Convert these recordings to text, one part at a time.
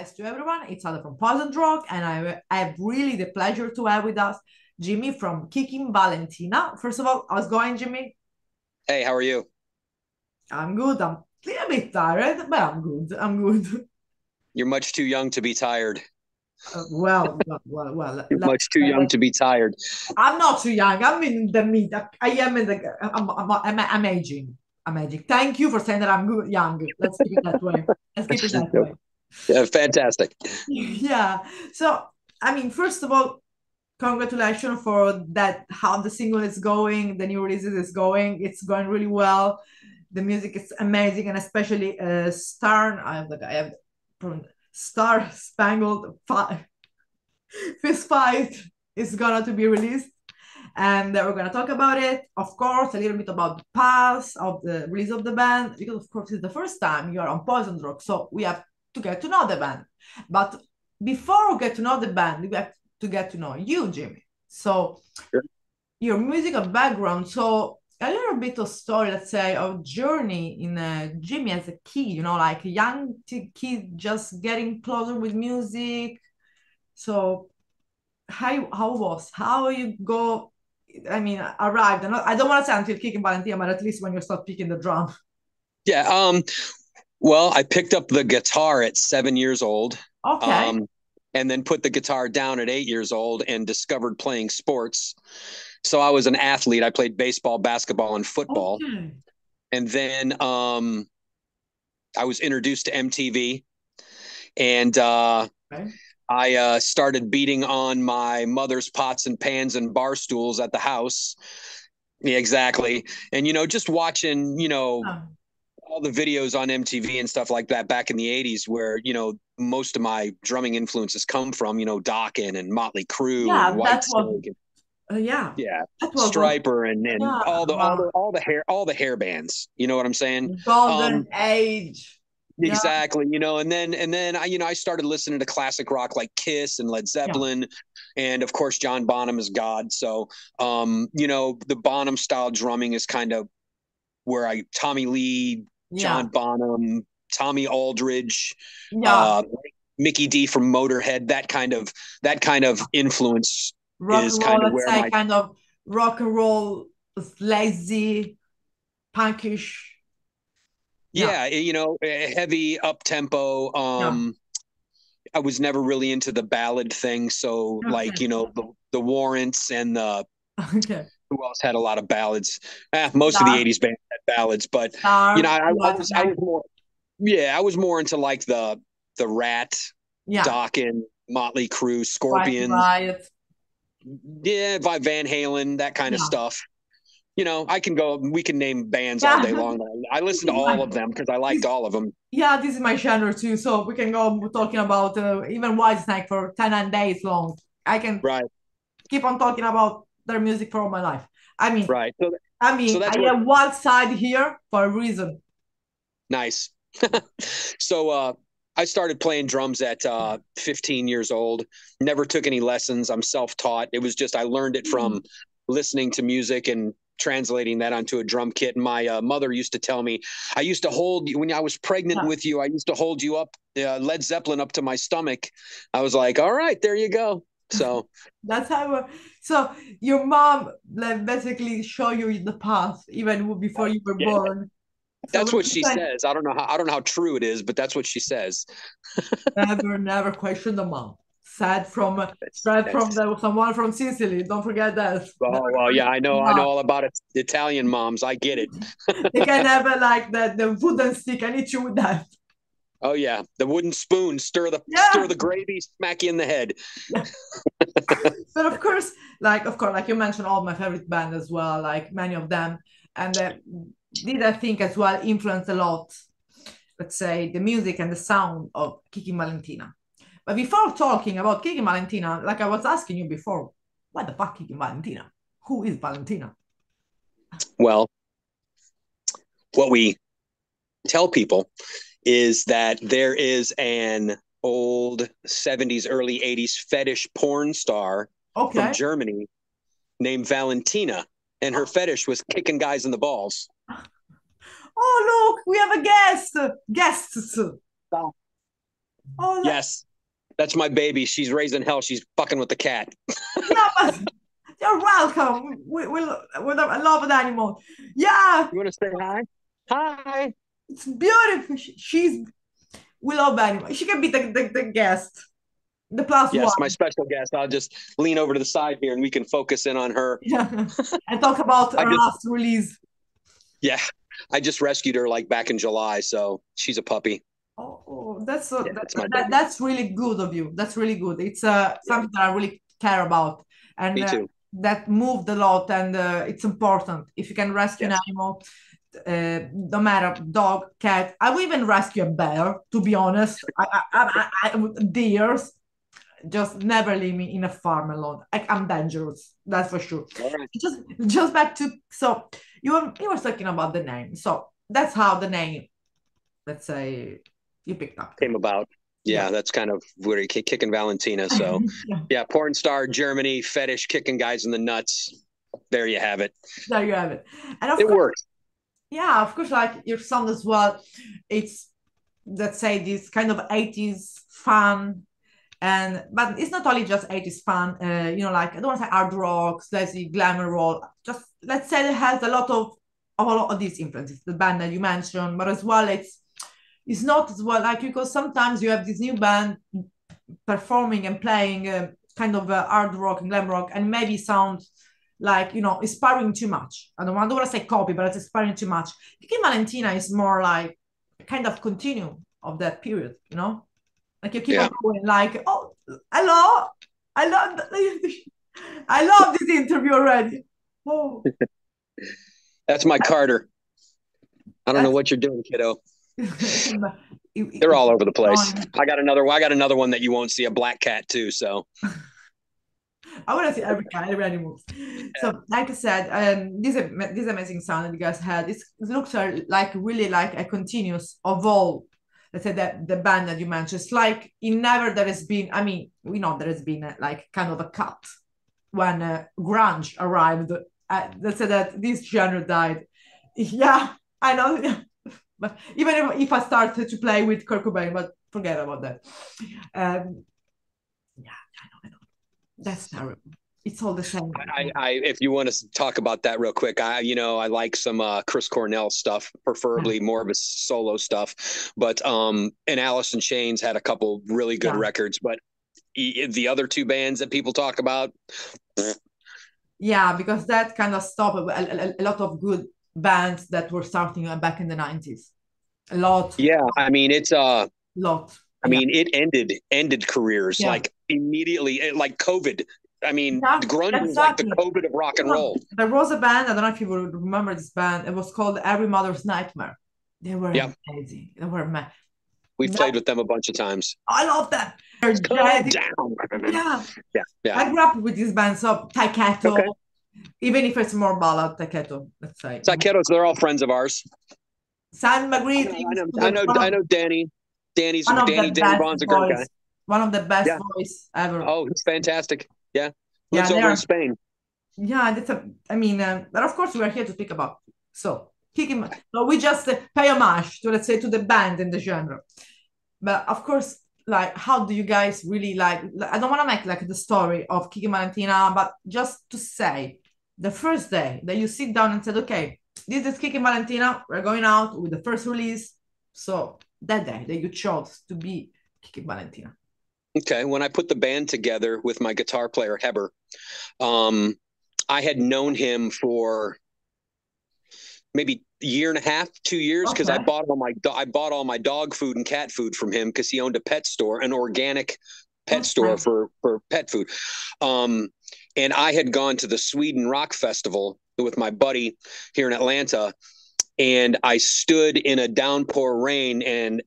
apologize to everyone. It's Ada from PoisonedRock, and I have really the pleasure to have with us Jimmy from Kickin' Valentina. First of all, how's it going, Jimmy? Hey, how are you? I'm good. I'm a little bit tired, but I'm good. I'm good. You're much too young to be tired. Well. You're much too young to be tired. I'm not too young. I'm in the mid. I'm aging. I'm aging. Thank you for saying that I'm good, young. Let's keep it that way. Yeah, fantastic. Yeah. So, I mean, first of all, congratulations for that. How the single is going, the new release is going. It's going really well. The music is amazing, and especially Star Spangled Fist Fight is going to be released, and we're going to talk about it, of course, a little bit about the past of the release of the band, because of course it's the first time you're on PoisonedRock, so we have to get to know the band. But before we get to know the band, we have to get to know you, Jimmy. So sure. Your musical background, so a little bit of story, let's say, of journey in Jimmy as a kid, you know, like a young kid just getting closer with music. So how you arrived? I don't want to say until Kickin' Valentina, but at least when you start picking the drum. Yeah. Well, I picked up the guitar at 7 years old. Okay. And then put the guitar down at 8 years old and discovered playing sports. So I was an athlete. I played baseball, basketball, and football. Okay. And then I was introduced to MTV. And okay. I started beating on my mother's pots and pans and bar stools at the house. Yeah, exactly. And, you know, just watching, you know, all the videos on MTV and stuff like that back in the 80s where, you know, most of my drumming influences come from, you know, Dokken and Mötley Crüe and Whitesnake. Yeah. Striper and all the hair bands. You know what I'm saying? Golden age. Exactly. Yeah. You know, and then I started listening to classic rock like Kiss and Led Zeppelin, and of course John Bonham is God. So you know, the Bonham style drumming is kind of where I Tommy Lee, John Bonham, Tommy Aldridge, Mickey D from Motorhead, that kind of influence. Rock and roll, kind of rock and roll, lazy, punkish. Yeah, you know, heavy, up tempo. I was never really into the ballad thing, so like, you know, the Warrants and the who else had a lot of ballads? Most of the 80s bands had ballads, but you know, I was more into like the Rat, Dokken, Mötley Crüe, Scorpions. Yeah, by Van Halen, that kind of stuff. You know, we can name bands all day long. I listened to all of them because I liked all of them. Yeah, this is my genre too. So we can go talking about even Whitesnake for 10 days long. I can keep on talking about their music for all my life. I mean, so I have one side here for a reason. Nice. So, I started playing drums at 15 years old, never took any lessons. I'm self-taught. It was just, I learned it from listening to music and translating that onto a drum kit. And my mother used to tell me, I used to hold you when I was pregnant with you. I used to hold you up, Led Zeppelin up to my stomach. I was like, all right, there you go. So that's how, so your mom basically show you the path even before you were born. That's what she says. I don't know how true it is, but that's what she says. never question the mom. Someone from Sicily. Don't forget that. Oh well, yeah, I know all about it. Italian moms. I get it. They can have like the wooden stick. I need you with that. Oh yeah, the wooden spoon. Stir the gravy. Smack you in the head. Yeah. But of course, like you mentioned, all my favorite bands as well. Like many of them, and. Did I think as well influence a lot, let's say, the music and the sound of Kickin' Valentina. But before talking about Kickin' Valentina, like I was asking you before, what the fuck Kickin' Valentina? Who is Valentina? Well, what we tell people is that there is an old 70s, early 80s fetish porn star from Germany named Valentina, and her fetish was kicking guys in the balls. Oh, look, we have a guest. Guests. Oh, yes. That's my baby. She's raised in hell. She's fucking with the cat. Yeah, but you're welcome. We love the animal. Yeah. You want to say hi? Hi. It's beautiful. We love animals. She can be the guest. The plus one. Yes, my special guest. I'll just lean over to the side here and we can focus in on her. Yeah. And talk about her last release. Yeah. I just rescued her like back in July. So she's a puppy. Oh, that's really good of you. That's really good. It's something that I really care about. And me too. That moved a lot, and it's important. If you can rescue an animal, no matter dog, cat, I will even rescue a bear, to be honest. Deers, just never leave me in a farm alone. I'm dangerous, that's for sure. Right. Just back to, so you were talking about the name. So that's how the name, let's say, you picked up. Came about. Yeah. That's kind of where you Kickin' Valentina. So yeah, porn star, Germany, fetish, kicking guys in the nuts. There you have it. There you have it. And of course, works. Yeah, of course, like your sound as well. It's, let's say, this kind of 80s fun. But it's not only just 80s fun, like I don't want to say hard rock, slazy, glamour roll. Just, let's say, it has a lot of all of these influences, the band that you mentioned, but as well, it's not as well, like, because sometimes you have this new band performing and playing kind of hard rock and glam rock, and maybe sound like, inspiring too much. I don't want to say copy, but it's inspiring too much. Kickin' Valentina is more like kind of continuum of that period, Like you keep on going, like, oh, hello, I love this interview already. Oh. That's my Carter. I don't know what you're doing, kiddo. They're all over the place. I got another one that you won't see, a black cat too. So I want to see every cat, every animal. Yeah. So like I said, this amazing sound that you guys had, it looks like really like a continuous of all, let's say, the band that you mentioned. It's like in never there has been, I mean, we know there has been like kind of a cut when grunge arrived. Let's say that this genre died. Yeah, I know. But even if I started to play with Kurt Cobain, but forget about that. I know. That's terrible. It's all the same. If you want to talk about that real quick, I like some Chris Cornell stuff, preferably more of his solo stuff. But and Alice in Chains had a couple really good records. But the other two bands that people talk about, yeah, because that kind of stopped a lot of good bands that were starting back in the 90s. A lot. Yeah, I mean, it's a lot. I mean, it ended careers like immediately, like COVID. I mean, grunge was like the COVID of rock and roll. There was a band, I don't know if you would remember this band, it was called Every Mother's Nightmare. They were amazing. They were mad. We've played with them a bunch of times. I love that. They're down. Yeah. I grew up with this band, so Taiketo, even if it's more ballad, Taiketo, let's say. Taiketos, they're all friends of ours. San Magritte. I know Danny. Danny Braun's a great guy. One of the best voice ever. Oh, he's fantastic. Yeah, lives over in Spain. Yeah, that's but of course we are here to speak about. So, Kickin'. So we just pay homage to, let's say, to the band and the genre. But of course, like, how do you guys really like? I don't want to make like the story of Kickin' Valentina, but just to say, the first day that you sit down and said, "Okay, this is Kickin' Valentina. We're going out with the first release." So that day that you chose to be Kickin' Valentina. Okay, when I put the band together with my guitar player, Heber, I had known him for maybe a year and a half, 2 years, because I bought all my dog food and cat food from him because he owned a pet store, an organic pet store for pet food. And I had gone to the Sweden Rock Festival with my buddy here in Atlanta, and I stood in a downpour rain and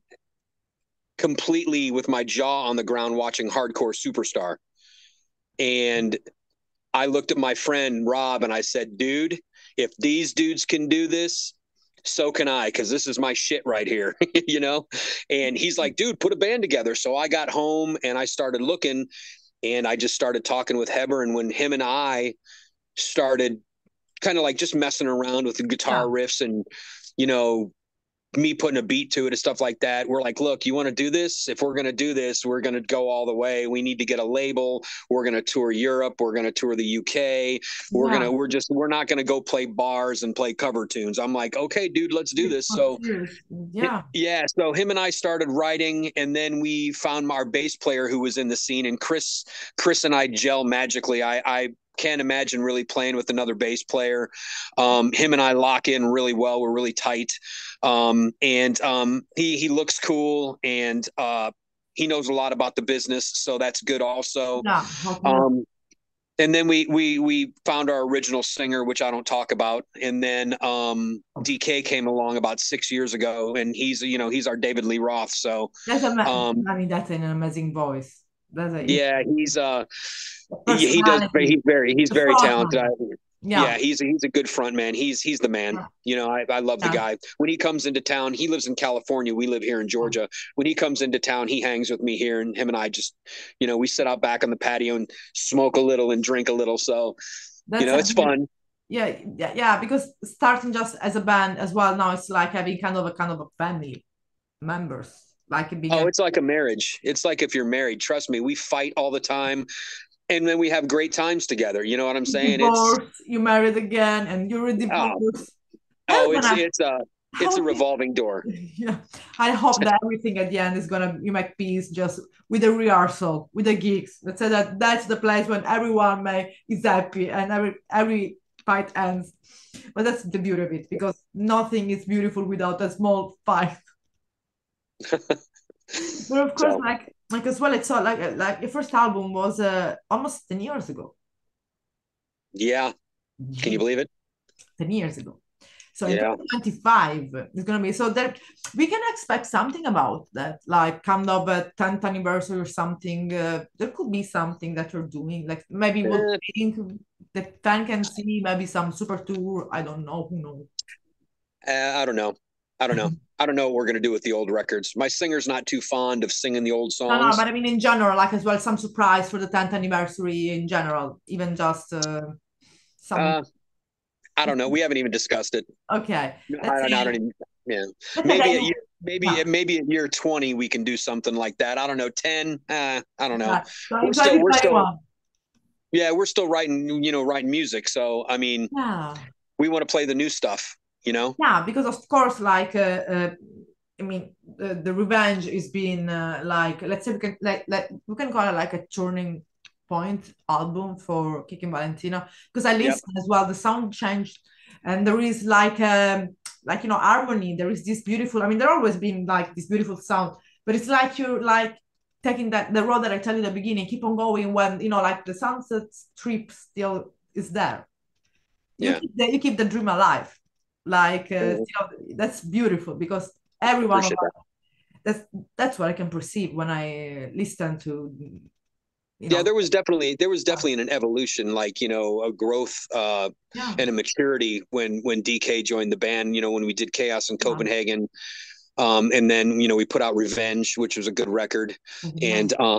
completely with my jaw on the ground watching Hardcore Superstar. And I looked at my friend Rob and I said, "Dude, if these dudes can do this, so can I, because this is my shit right here." And he's like, "Dude, put a band together." So I got home and I started looking, and I just started talking with Heber. And when him and I started kind of like just messing around with the guitar riffs and me putting a beat to it and stuff like that. We're like, look, you want to do this? If we're going to do this, we're going to go all the way. We need to get a label. We're going to tour Europe. We're going to tour the UK. We're going to, we're not going to go play bars and play cover tunes. I'm like, okay, dude, let's do this. So yeah. So him and I started writing, and then we found our bass player who was in the scene, and Chris and I gel magically. I can't imagine really playing with another bass player. Him and I lock in really well. We're really tight. He looks cool, and he knows a lot about the business, so that's good also. Yeah, and then we found our original singer, which I don't talk about. And then DK came along about 6 years ago, and he's our David Lee Roth. So that's that's an amazing voice. Yeah, he's very talented. He's a good front man. He's the man. Yeah. I love the guy. When he comes into town, he lives in California. We live here in Georgia. When he comes into town, he hangs with me here, and him and I just, we sit out back on the patio and smoke a little and drink a little. So, it's fun. Yeah. Because starting just as a band as well, now it's like having kind of a family members. It's like a marriage. It's like if you're married. Trust me, we fight all the time, and then we have great times together. You know what I'm saying? Divorce, you married again, and you're in divorce. It's a revolving door. Yeah, I hope that everything at the end is you make peace just with a rehearsal, with the gigs. Let's say that's the place when everyone is happy and every fight ends. But that's the beauty of it, because nothing is beautiful without a small fight. Well, of course, as well, it's all like your first album was almost 10 years ago. Yeah, can you believe it? 10 years ago. So in 2025 it's gonna be, so that we can expect something about that, like kind of a 10th anniversary or something. There could be something that you're doing, like maybe we'll think that fan can see maybe some super tour. I don't know. Who knows? I don't know. I don't know what we're going to do with the old records. My singer's not too fond of singing the old songs. No, but I mean in general, as well, some surprise for the 10th anniversary in general, even just some. I don't know. We haven't even discussed it. Okay. I don't even. Yeah. Maybe at year 20 we can do something like that. I don't know. 10. I don't know. Yeah. So we're still writing. Writing music. So I mean, we want to play the new stuff. Because of course, the Revenge is being let's say we can call it a turning point album for Kickin' Valentina, because I listened as well. The sound changed, and there is harmony. There is this beautiful. I mean, there always been this beautiful sound, but it's you're taking the road that I tell you at the beginning. Keep on going when the sunset strip still is there. Yeah, you keep the dream alive. That's beautiful, because everyone that's what I can perceive when I listen to there was definitely an evolution, a growth and a maturity when DK joined the band, when we did Chaos in Copenhagen, and then we put out Revenge, which was a good record, and now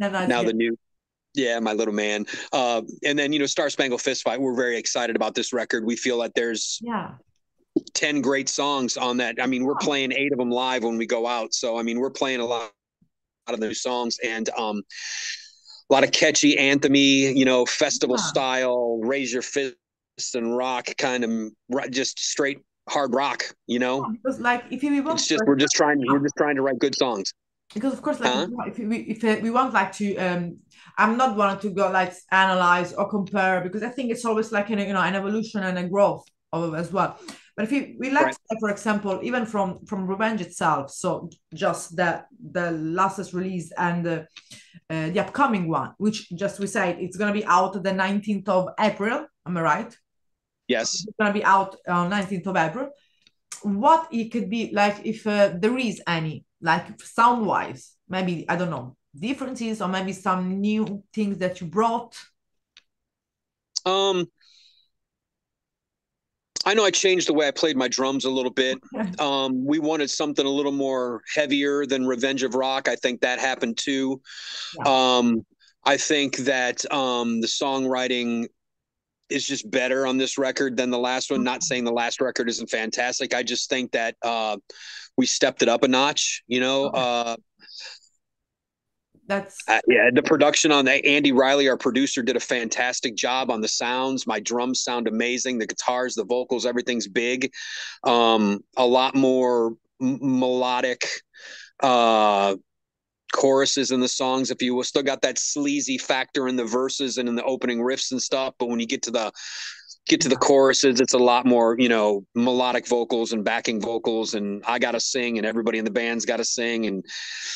the new. Yeah, my little man. And then, Star Spangled Fist Fight, we're very excited about this record. We feel that there's 10 great songs on that. I mean, we're playing 8 of them live when we go out. So, I mean, we're playing a lot of those songs, and a lot of catchy anthem-y, festival style, raise your fists and rock kind of just straight hard rock, Because, if you want, we're just trying to write good songs. Because of course, if we want to, I'm not wanting to go analyze or compare, because I think it's always an evolution and a growth of it as well. But if we to say, for example, even from Revenge itself, so just the last release and the upcoming one, which just we said it's gonna be out the 19th of April. Am I right? Yes, it's gonna be out on 19th of April. What it could be if there is any. Sound wise, maybe, I don't know, differences, or maybe some new things that you brought? I know I changed the way I played my drums a little bit. We wanted something a little more heavier than Revenge of Rock. I think that happened too. I think that the songwriting is just better on this record than the last one. Not saying the last record isn't fantastic. I just think that we stepped it up a notch, you know. Yeah, the production on that, Andy Riley, our producer, did a fantastic job on the sounds. My drums sound amazing. The guitars, the vocals, everything's big. A lot more melodic choruses in the songs, if you will. Still got that sleazy factor in the verses and in the opening riffs and stuff, but when you get to the choruses, it's a lot more, you know, melodic vocals and backing vocals, and I gotta sing and everybody in the band's gotta sing, and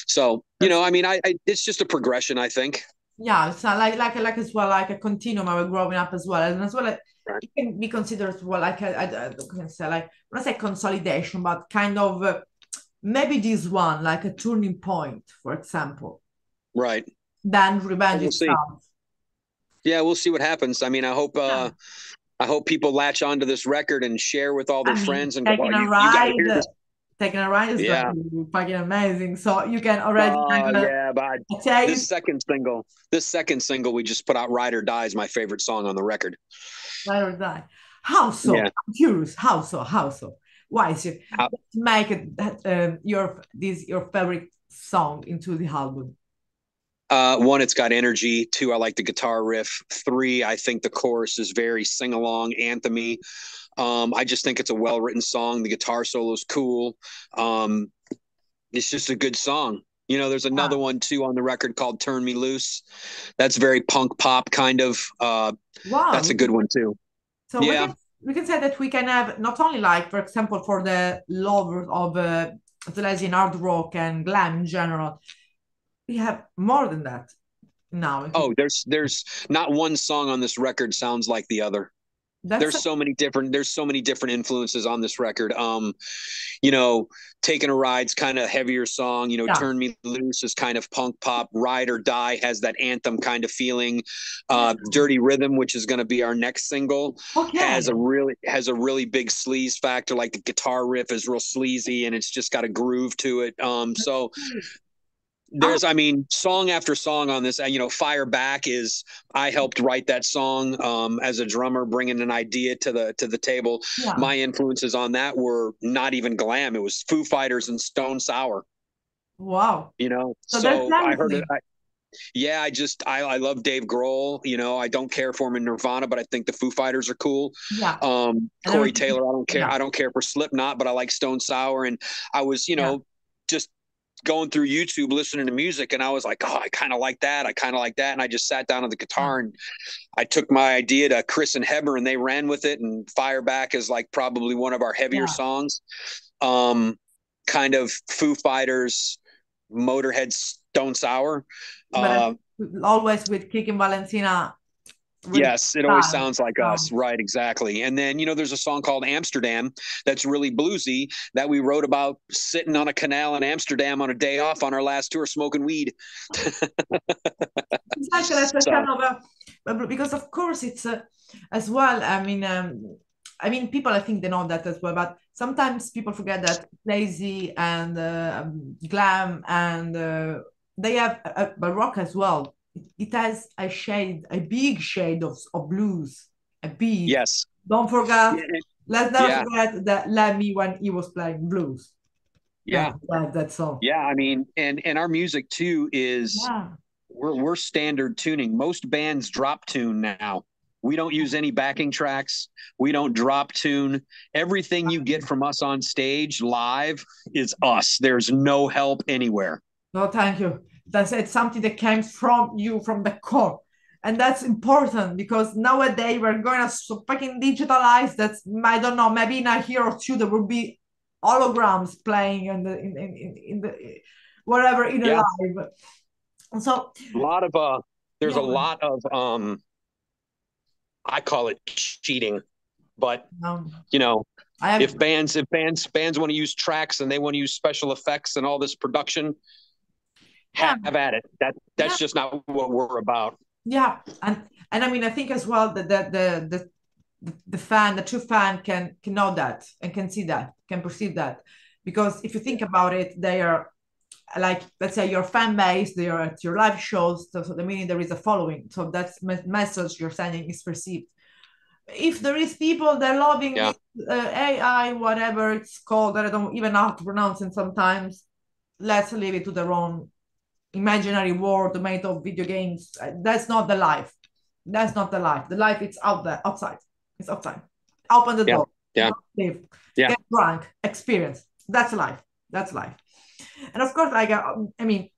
so, you know, I mean, I it's just a progression, I think. Yeah, so like as well, like a continuum. I was growing up as well, and as well, like, right, it can be considered as well, like I can say, like, when I say consolidation, but kind of maybe this one, like a turning point, for example. Right. Then Revenge itself. Yeah, we'll see what happens. I mean, I hope people latch onto this record and share with all their friends and go, oh, you Taking a Ride is fucking amazing. So you can already this second single we just put out, Ride or Die, is my favorite song on the record. Ride or Die. How so? Yeah. I'm curious. How so? Why is it make it your favorite song into the album? One, it's got energy. Two, I like the guitar riff. Three, I think the chorus is very sing-along, anthem-y. I just think it's a well-written song. The guitar solo is cool. It's just a good song. You know, there's another one too on the record called Turn Me Loose. That's very punk pop kind of. That's a good one too. So yeah, we can say that we can have not only, like, for example, for the lovers of Thrashing hard rock and glam in general, we have more than that now. Oh, there's not one song on this record sounds like the other. There's so many different influences on this record. You know, Taking a Ride's kind of heavier song, you know, Turn Me Loose is kind of punk pop, Ride or Die has that anthem kind of feeling. Dirty Rhythm, which is going to be our next single, has a really big sleaze factor. Like the guitar riff is real sleazy and it's just got a groove to it. So there's, I mean, song after song on this. You know, Fire Back is, I helped write that song as a drummer, bringing an idea to the table. Yeah. My influences on that were not even glam. It was Foo Fighters and Stone Sour. Wow. You know, so I heard it. I love Dave Grohl. You know, I don't care for him in Nirvana, but I think the Foo Fighters are cool. Yeah. Corey Taylor, I don't care. Yeah. I don't care for Slipknot, but I like Stone Sour. And I was, you know, just going through YouTube, listening to music, and I was like, oh, I kind of like that. I kind of like that. And I just sat down on the guitar and I took my idea to Chris and Heber, and they ran with it. And Fire Back is, like, probably one of our heavier songs. Kind of Foo Fighters, Motorhead, Stone Sour. Always with Kickin' Valentina. Yes, it always sounds like us. Right, exactly. And then, you know, there's a song called Amsterdam that's really bluesy that we wrote about sitting on a canal in Amsterdam on a day off on our last tour smoking weed. Exactly. Because, of course, it's as well, I mean, people, I think they know that as well, but sometimes people forget that lazy and glam and they have baroque as well. It has a big shade of blues, a big. Yes. Don't forget. Yeah. Let's not forget that Lemmy when he was playing blues. Yeah. That song. Yeah, I mean, and our music too is we're standard tuning. Most bands drop tune now. We don't use any backing tracks. We don't drop tune. Everything you get from us on stage live is us. There's no help anywhere. No, thank you. That's something that came from you, from the core. And that's important because nowadays we're going to fucking digitalize. That's, I don't know, maybe in a year or two, there will be holograms playing in the wherever in the live. And so there's a lot of I call it cheating, but you know, if bands want to use tracks and they want to use special effects and all this production, have at it. That's just not what we're about. Yeah, and I mean, I think as well that the true fan can know that and can see that, can perceive that, because if you think about it, they are, like, let's say your fan base, they are at your live shows, so the meaning there is a following, so that message you're sending is perceived. if there is people that are loving AI, whatever it's called, that I don't even know how to pronounce it sometimes, let's leave it to their own imaginary world made of video games. That's not the life. That's not the life. The life is out there, outside. It's outside. Open the door. Yeah. Live. Yeah. Get drunk. Experience. That's life. That's life. And of course, like, I mean,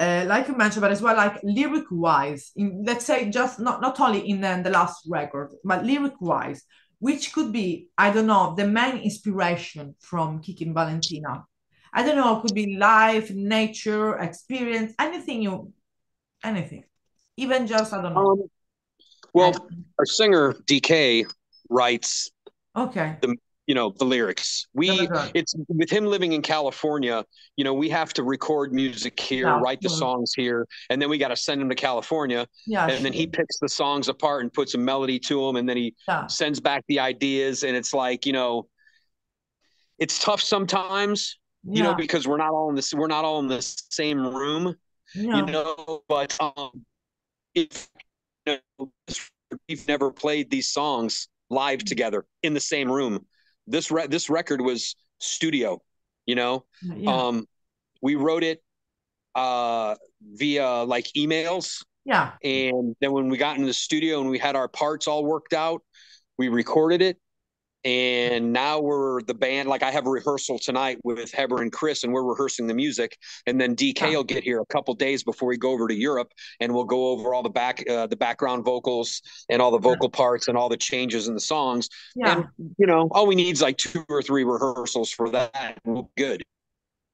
like you mentioned, but as well, like lyric-wise, let's say just not only in the last record, but lyric-wise, which could be, I don't know, the main inspiration from Kickin' Valentina. I don't know, it could be life, nature, experience, anything. Even just, I don't know. Well, our singer, DK, writes the lyrics. It's with him living in California, you know, we have to record music here, write the songs here, and then we got to send them to California. Then he picks the songs apart and puts a melody to them, and then he sends back the ideas. And it's like, you know, it's tough sometimes. You know, because we're not all in the same room, you know, but if you know, we've never played these songs live together in the same room. This record was studio, you know. We wrote it via like emails. Yeah. And then when we got into the studio and we had our parts all worked out, we recorded it. And now we're the band. Like I have a rehearsal tonight with Heber and Chris, and we're rehearsing the music. And then DK will get here a couple days before we go over to Europe, and we'll go over all the background vocals and all the vocal parts and all the changes in the songs. Yeah. And you know, all we need is like 2 or 3 rehearsals for that. We're good.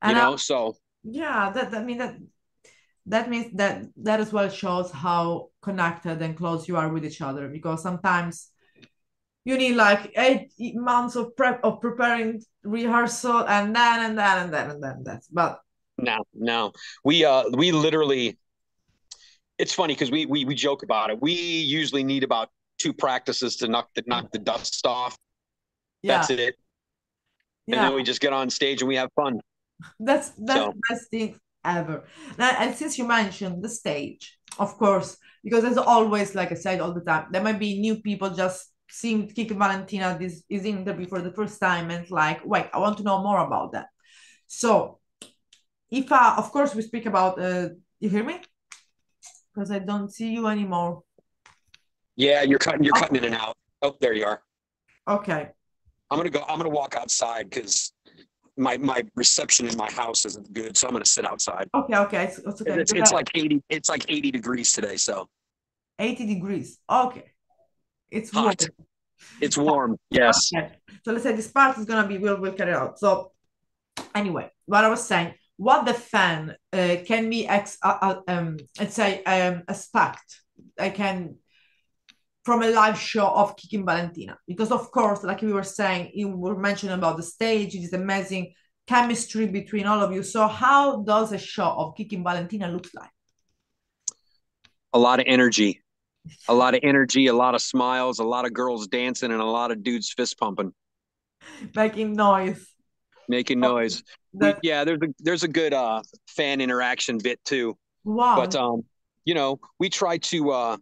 And you know, so yeah. That means that as well shows how connected and close you are with each other, because sometimes you need like 8 months of prep, of preparing rehearsal, and then that's. But no, we literally. It's funny because we joke about it. We usually need about 2 practices to knock the dust off. Yeah. That's it. And then we just get on stage and we have fun. That's the best thing ever. Now, and since you mentioned the stage, of course, because there's always, like I said all the time, there might be new people just seeing Kickin' Valentina, this is interview for the first time, and like, wait, I want to know more about that. So, if of course we speak about, you hear me? Because I don't see you anymore. Yeah, you're cutting in and out. Oh, there you are. Okay. I'm gonna walk outside because my reception in my house isn't good, so I'm gonna sit outside. Okay, it's okay. It's like 80. It's like 80 degrees today, so. 80 degrees. Okay. It's hot. It's warm. Yes. Okay. So let's say this part is gonna be we'll cut it out. So anyway, what I was saying, what the fan can be let's say expect from a live show of Kickin' Valentina, because of course, like we were saying, you were mentioning about the stage, it is amazing chemistry between all of you. So how does a show of Kickin' Valentina look like? A lot of energy. A lot of energy, a lot of smiles, a lot of girls dancing, and a lot of dudes fist pumping, making noise. There's a good fan interaction bit too. Wow. But you know, we try to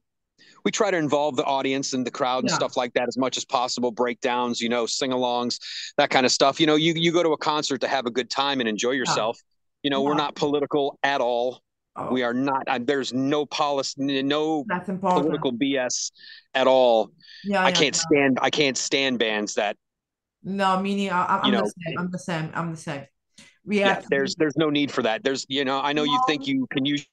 involve the audience and the crowd and stuff like that as much as possible. Breakdowns, you know, sing-alongs, that kind of stuff. You know, you go to a concert to have a good time and enjoy yourself. You know, we're not political at all. Oh. We are not. There's no policy, no political BS at all. I can't stand bands that. No, meaning I'm the same. We have. There's no need for that. There's, you know, I know you think you can use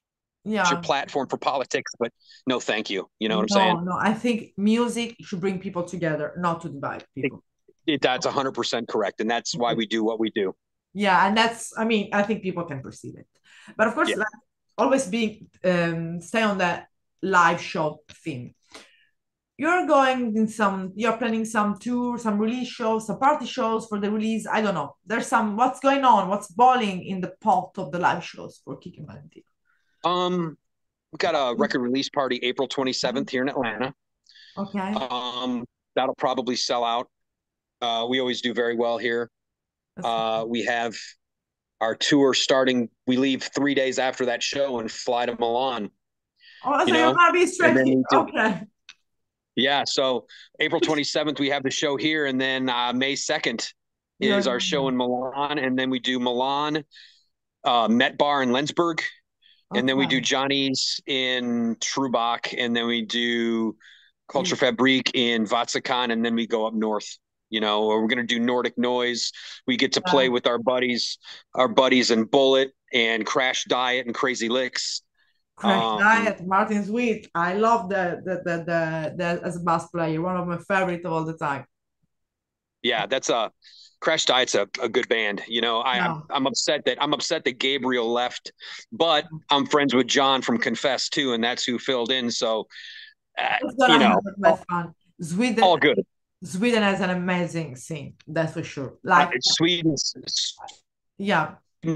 your platform for politics, but no, thank you. You know what I'm saying? No, I think music should bring people together, not to divide people. That's 100% correct, and that's why we do what we do. Yeah, and that's. I mean, I think people can perceive it, but of course. Yeah. Always being stay on that live show theme. You're planning some tour, some release shows, some party shows for the release. I don't know. There's some. What's going on? What's boiling in the pot of the live shows for Kickin' Valentina? We got a record release party April 27th here in Atlanta. Okay. That'll probably sell out. We always do very well here. We have. Our tour starting, we leave 3 days after that show and fly to Milan. Oh, so you're going to be straight. Okay. Yeah. So April 27th, we have the show here. And then May 2nd is our show in Milan. And then we do Milan, Met Bar in Lenzburg. And then we do Johnny's in Trubach. And then we do Culture Fabrique in Vatsakan. And then we go up north. You know, or we're going to do Nordic Noise. We get to play with our buddies in Bullet and Crash Diet and Crazy Licks. Crash Diet, Martin Sweet. I love the as a bass player, one of my favorite of all the time. Yeah, that's Crash Diet's a good band. You know, I'm upset that Gabriel left, but I'm friends with John from Confess too, and that's who filled in. So you know, Sweden, all good. Sweden has an amazing scene, that's for sure. Like Sweden's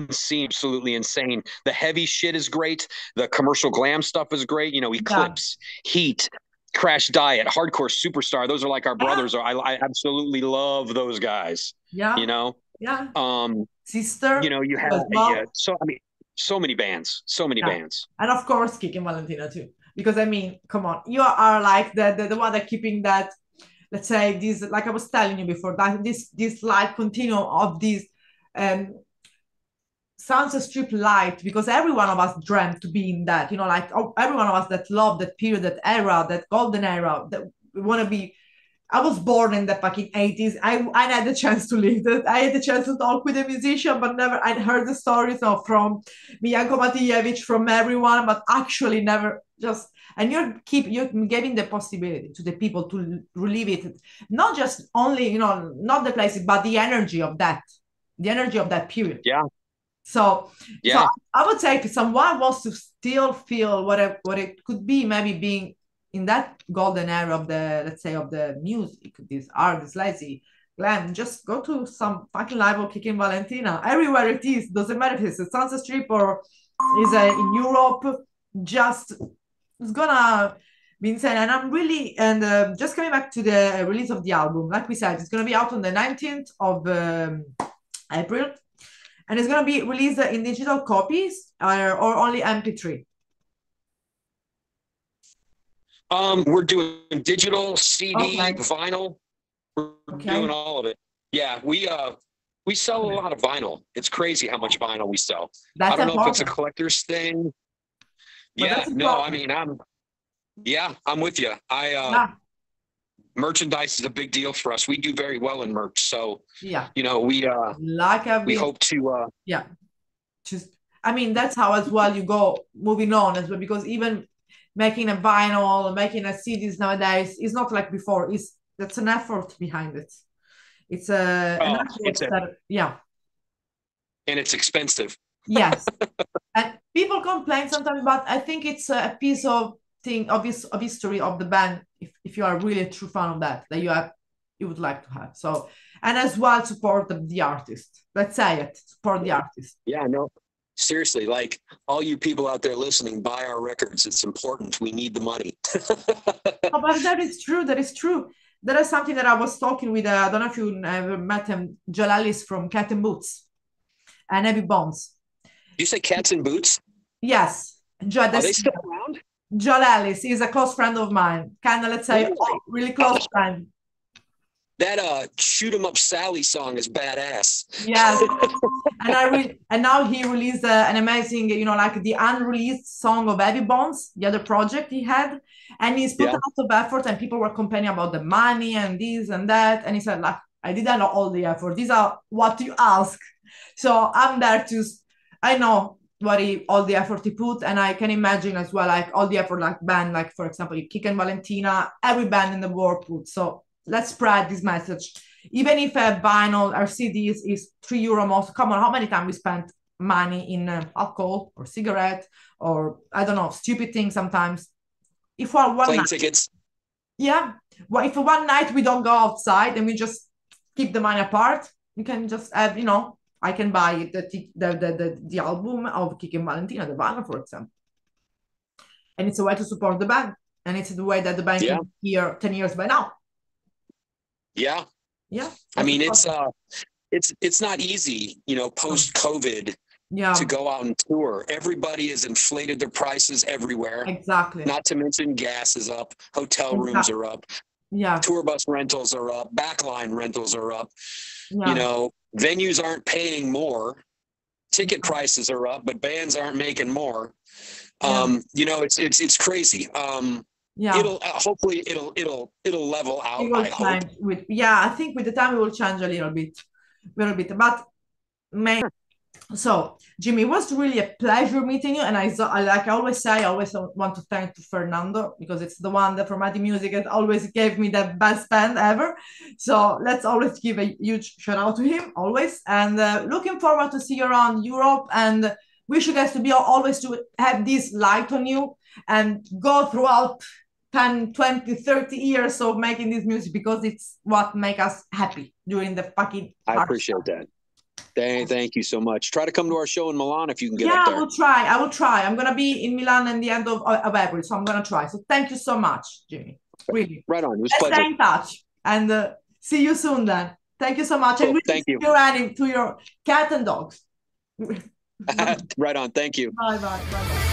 scene, absolutely insane. The heavy shit is great. The commercial glam stuff is great. You know, Eclipse, Heat, Crash Diet, Hardcore Superstar. Those are like our brothers. Or I absolutely love those guys. Yeah, you know. Yeah. Sister. You know, you have so many bands. And of course, Kickin' Valentina too. Because I mean, come on, you are like the one that keeping that. Let's say this, like I was telling you before, that this light continuum of this sunset strip light, because every one of us dreamt to be in that, you know, like every one of us that loved that period, that era, that golden era, that we want to be. I was born in the fucking 80s. I had the chance to live that. I had the chance to talk with a musician, but never, I'd heard the stories from Mijanko Matijevic, from everyone, but actually never just, and you're giving the possibility to the people to relive it. Not just only, you know, not the places, but the energy of that period. Yeah. So I would say if someone wants to still feel what it could be, maybe being in that golden era of the, let's say, of the music, this art, this lazy glam, just go to some fucking live or Kickin' Valentina. Everywhere it is, doesn't matter if it's a Sunset Strip or is in Europe, just it's gonna be insane. And I'm really, just coming back to the release of the album, like we said, it's gonna be out on the 19th of April, and it's gonna be released in digital copies or only MP3. We're doing digital, CD, vinyl. We're doing all of it. Yeah, we sell a lot of vinyl. It's crazy how much vinyl we sell. That's I don't know if it's a collector's thing. But yeah, no, I mean, I'm with you. Merchandise is a big deal for us. We do very well in merch, so you know, we hope to I mean, that's how as well you go moving on as well, because even making a vinyl, making a CDs nowadays is not like before. That's an effort behind it. It's an effort. And it's expensive. Yes, and people complain sometimes, but I think it's a piece of thing of history of the band. If you are really a true fan of that you would like to have. So, and as well support the artist. Let's say it, support the artist. Yeah, no. Seriously, like all you people out there listening, buy our records. It's important. We need the money. Oh, but that is true. That is true. There is something that I was talking with. I don't know if you ever met him, Jalalis from Cat and Boots and Heavy Bones. You say Cats and Boots? Yes. Are they still around? Jalalis is a close friend of mine. Kind of, let's say, really close friend. That Shoot 'em Up Sally song is badass. Yes. And now he released an amazing, you know, like the unreleased song of Heavy Bones, the other project he had. And he's put a lot of effort, and people were complaining about the money and this and that. And he said, like, I didn't know all the effort. These are what you ask. So I'm there to, I know all the effort he put, and I can imagine as well, like all the effort, like band, like for example, Kickin' Valentina, every band in the world put. So let's spread this message. Even if a vinyl or CD is €3 most, come on, how many times we spent money in alcohol or cigarette or, I don't know, stupid things sometimes. If we're one night, tickets. Yeah. Well, if one night we don't go outside and we just keep the money apart, you can just have, you know, I can buy the album of Kickin' Valentina, the vinyl, for example. And it's a way to support the band. And it's the way that the band is here 10 years by now. Yeah. Yeah. I mean, it's not easy, you know, post-COVID yeah, to go out and tour. Everybody has inflated their prices everywhere. Exactly. Not to mention gas is up. Hotel rooms are up. Yeah. Tour bus rentals are up. Backline rentals are up. Yeah. You know, venues aren't paying more. Ticket prices are up, but bands aren't making more. Yeah. You know, it's crazy. Yeah. Hopefully it'll level out. It will change. I think with the time it will change a little bit. But man, so Jimmy, it was really a pleasure meeting you. And I always want to thank Fernando, because it's the one that Formati Music that always gave me the best band ever. So let's always give a huge shout out to him always. And looking forward to see you around Europe, and wish you guys to be always to have this light on you and go throughout 10, 20, 30 years of making this music, because it's what makes us happy during the fucking I appreciate time. That. Thank you so much. Try to come to our show in Milan if you can get up there. I will try. I'm going to be in Milan at the end of April, so I'm going to try. So thank you so much, Jimmy. Really. Right on. It was pleasure. Stay in touch, and see you soon then. Thank you so much. Cool. And thank you. To your cat and dogs. Right on. Thank you. Bye.